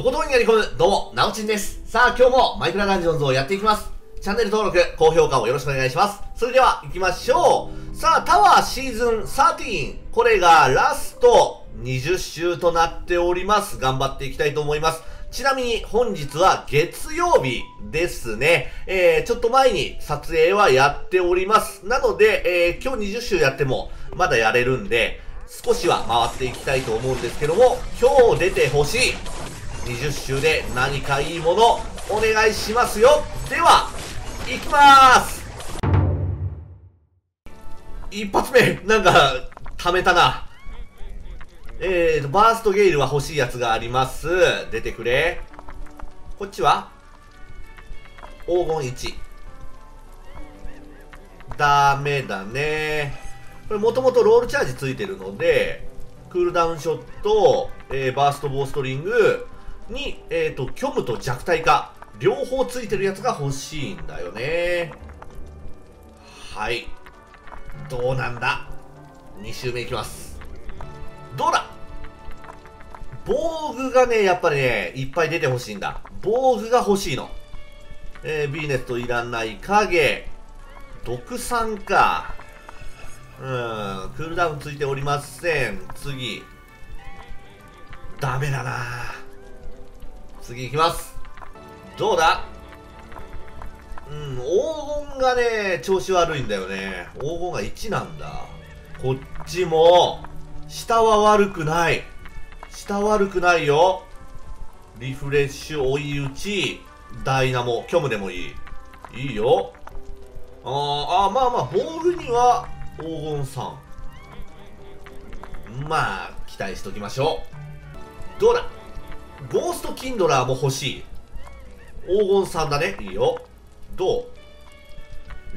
とことんやり込む、どうも、なおちんです。さあ、今日もマイクラダンジョンズをやっていきます。チャンネル登録、高評価をよろしくお願いします。それでは、行きましょう。さあ、タワーシーズン13。これがラスト20週となっております。頑張っていきたいと思います。ちなみに本日は月曜日ですね。ちょっと前に撮影はやっております。なので、今日20週やってもまだやれるんで、少しは回っていきたいと思うんですけども、今日出てほしい20週で何かいいものお願いしますよ。では、いきまーす。一発目、なんか、溜めたな。バーストゲイルは欲しいやつがあります。出てくれ。こっちは黄金1。ダメだね。これもともとロールチャージついてるので、クールダウンショット、バーストボーストリングに、虚無と弱体化。両方ついてるやつが欲しいんだよね。はい。どうなんだ ?2 周目いきます。どうだ？防具がね、やっぱりね、いっぱい出てほしいんだ。防具が欲しいの。ビーネットいらない。影。毒酸か。クールダウンついておりません。次。ダメだな。次いきます。どうだ？うん、黄金がね、調子悪いんだよね。黄金が1なんだ。こっちも、下は悪くない。下悪くないよ。リフレッシュ、追い打ち、ダイナモ、虚無でもいい。いいよ。あ、まあまあ、防具には黄金さん。まあ、期待しときましょう。どうだ？ゴーストキンドラーも欲しい。黄金さんだね。いいよ。どう？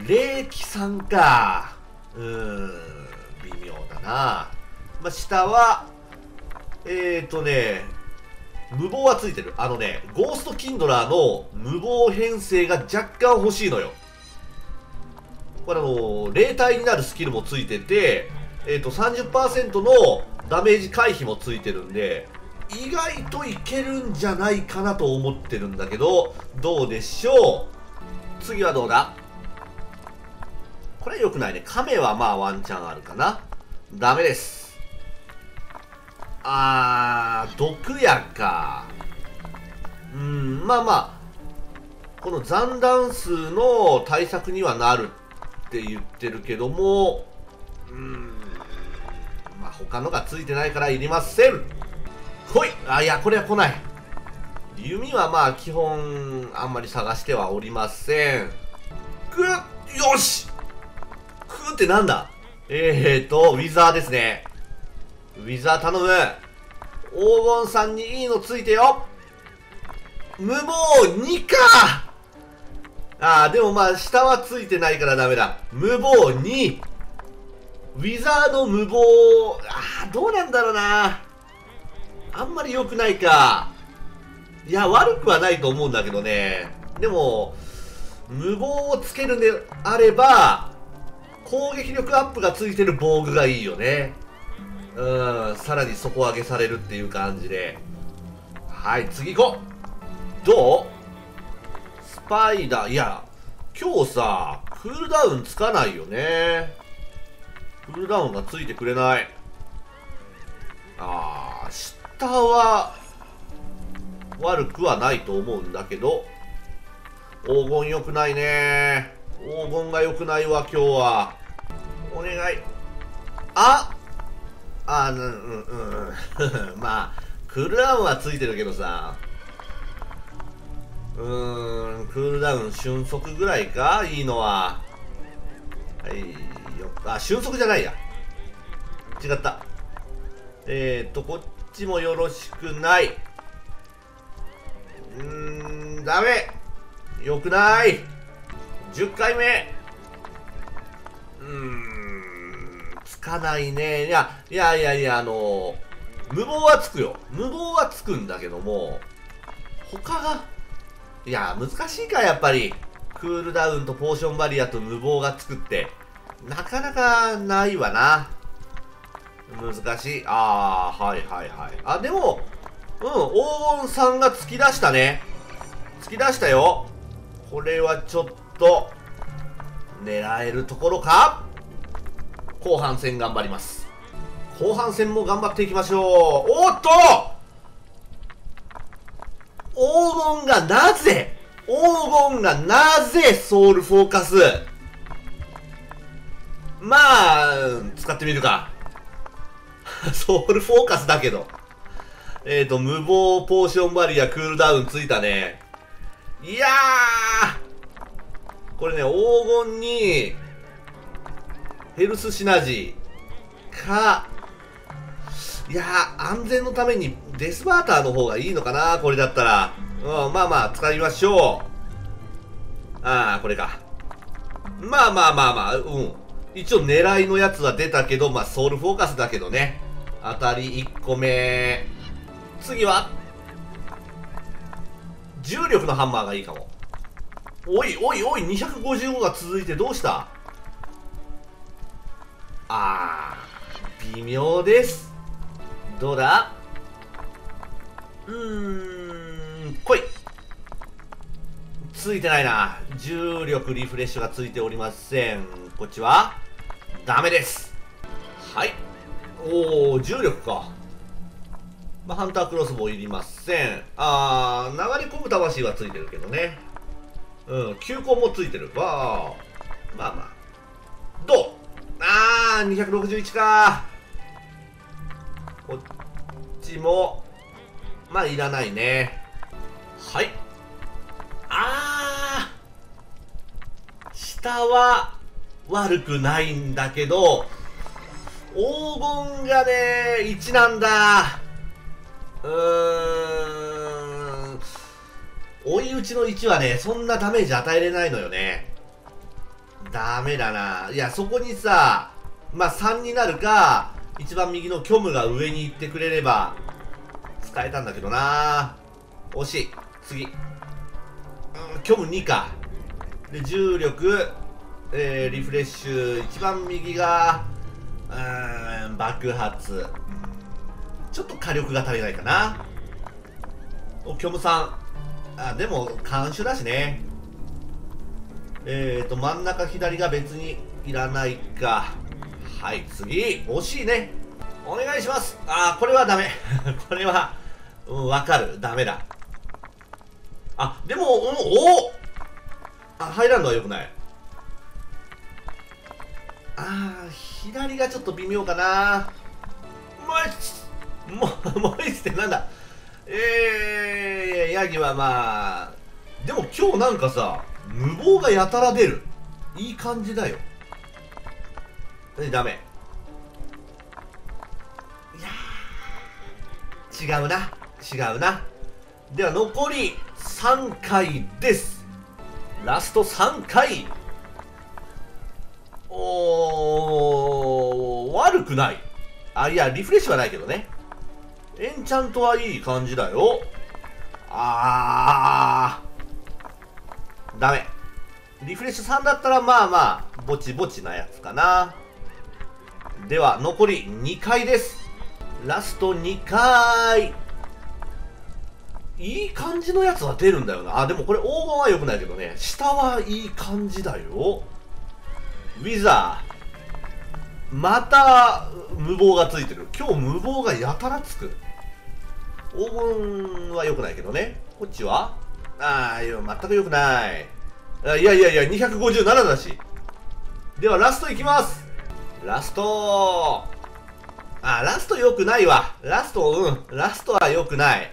霊気さんか。微妙だな。まあ、下は、無謀はついてる。あのね、ゴーストキンドラーの無謀編成が若干欲しいのよ。これ霊体になるスキルもついてて、30% のダメージ回避もついてるんで、意外といけるんじゃないかなと思ってるんだけど、どうでしょう。次はどうだ？これ良くないね。亀はまあワンチャンあるかな。ダメです。毒矢か。まあまあ、この残弾数の対策にはなるって言ってるけども、まあ他のがついてないからいりません。来い！いや、これは来ない。弓はまあ基本、あんまり探してはおりません。くっ！よし！くーってなんだ？ウィザーですね。ウィザー頼む。黄金さんにいいのついてよ。無謀2か。でもまあ、下はついてないからダメだ。無謀2。ウィザーの無謀、どうなんだろうな。あんまり良くないか。いや、悪くはないと思うんだけどね。でも、無謀をつけるんであれば、攻撃力アップがついてる防具がいいよね。さらに底上げされるっていう感じで。はい、次行こう。どう？スパイダー。いや、今日さ、クールダウンつかないよね。クールダウンがついてくれない。下は、悪くはないと思うんだけど、黄金良くないね。黄金が良くないわ、今日は。お願い。まあ、クールダウンはついてるけどさ。クールダウン、瞬足ぐらいかいいのは。はい、よっ。瞬足じゃないや。違った。こっちもよろしくない。ダメ。よくない。10回目。つかないね。いや、無謀はつくよ。無謀はつくんだけども、他が、いや、難しいか、やっぱり。クールダウンとポーションバリアと無謀がつくって、なかなかないわな。難しい。はいはいはい。でも、うん、黄金さんが突き出したね。突き出したよ。これはちょっと、狙えるところか。後半戦頑張ります。後半戦も頑張っていきましょう。おっと黄金がなぜソウルフォーカス。まあ、使ってみるか。ソウルフォーカスだけど。無謀ポーションバリアクールダウンついたね。いやーこれね、黄金に、ヘルスシナジーか、いやー安全のためにデスバーターの方がいいのかな、これだったら。うん、まあまあ、使いましょう。ああ、これか。まあまあまあまあ、うん。一応狙いのやつは出たけど、まあソウルフォーカスだけどね。当たり1個目。次は、重力のハンマーがいいかも。おいおいおい、255が続いてどうした？あー、微妙です。どうだ？来い。ついてないな。重力リフレッシュがついておりません。こっちはダメです。はい。おー、重力か。まあ、ハンタークロスボウいりません。あー、流れ込む魂はついてるけどね。うん、急行もついてる。わー。まあまあ。どう？あー、261か。こっちも、まあ、いらないね。はい。あー。下は、悪くないんだけど、黄金がね、1なんだ。追い打ちの1はね、そんなダメージ与えれないのよね。ダメだな。いや、そこにさ、まあ、3になるか、一番右の虚無が上に行ってくれれば、使えたんだけどな。惜しい。次。虚無2か。で、重力、リフレッシュ、一番右が、爆発。ちょっと火力が足りないかな。お、虚無さん。あ、でも、監修だしね。真ん中左が別にいらないか。はい、次。惜しいね。お願いします。あー、これはダメ。これは、うん、わかる。ダメだ。あ、でも、うん、おお、あ、入らんのは良くない。あー、左がちょっと微妙かな。もういいってなんだ。ヤギはまあ、でも今日なんかさ、無謀がやたら出る。いい感じだよ。ダメ。いやー、違うな。違うな。では残り3回です。ラスト3回。おー、悪くない。あ、いや、リフレッシュはないけどね。エンチャントはいい感じだよ。あー、ダメ。リフレッシュ3だったら、まあまあ、ぼちぼちなやつかな。では、残り2回です。ラスト2回。いい感じのやつは出るんだよな。あ、でもこれ黄金は良くないけどね。下はいい感じだよ。ウィザー。また、無謀がついてる。今日無謀がやたらつく。黄金は良くないけどね。こっちはああ、いや、全く良くない。いやいやいや、257だし。では、ラストいきます。ラスト。あー、ラスト良くないわ。ラスト、うん。ラストは良くない。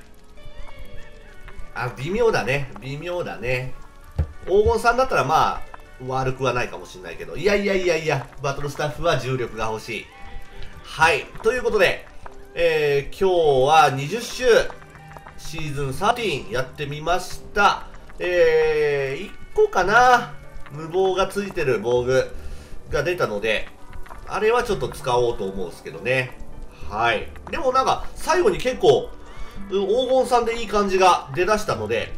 あ、微妙だね。微妙だね。黄金さんだったら、まあ、悪くはないかもしれないけど。いやいやいやいや、バトルスタッフは重力が欲しい。はい。ということで、今日は20周、シーズン13やってみました。1個かな、無謀がついてる防具が出たので、あれはちょっと使おうと思うんですけどね。はい。でもなんか、最後に結構、黄金さんでいい感じが出だしたので、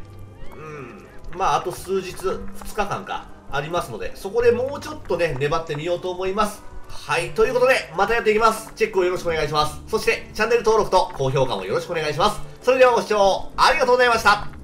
うん、まあ、あと数日、2日間か。ありますので、そこでもうちょっとね、粘ってみようと思います。はい、ということで、またやっていきます。チェックをよろしくお願いします。そして、チャンネル登録と高評価もよろしくお願いします。それではご視聴ありがとうございました。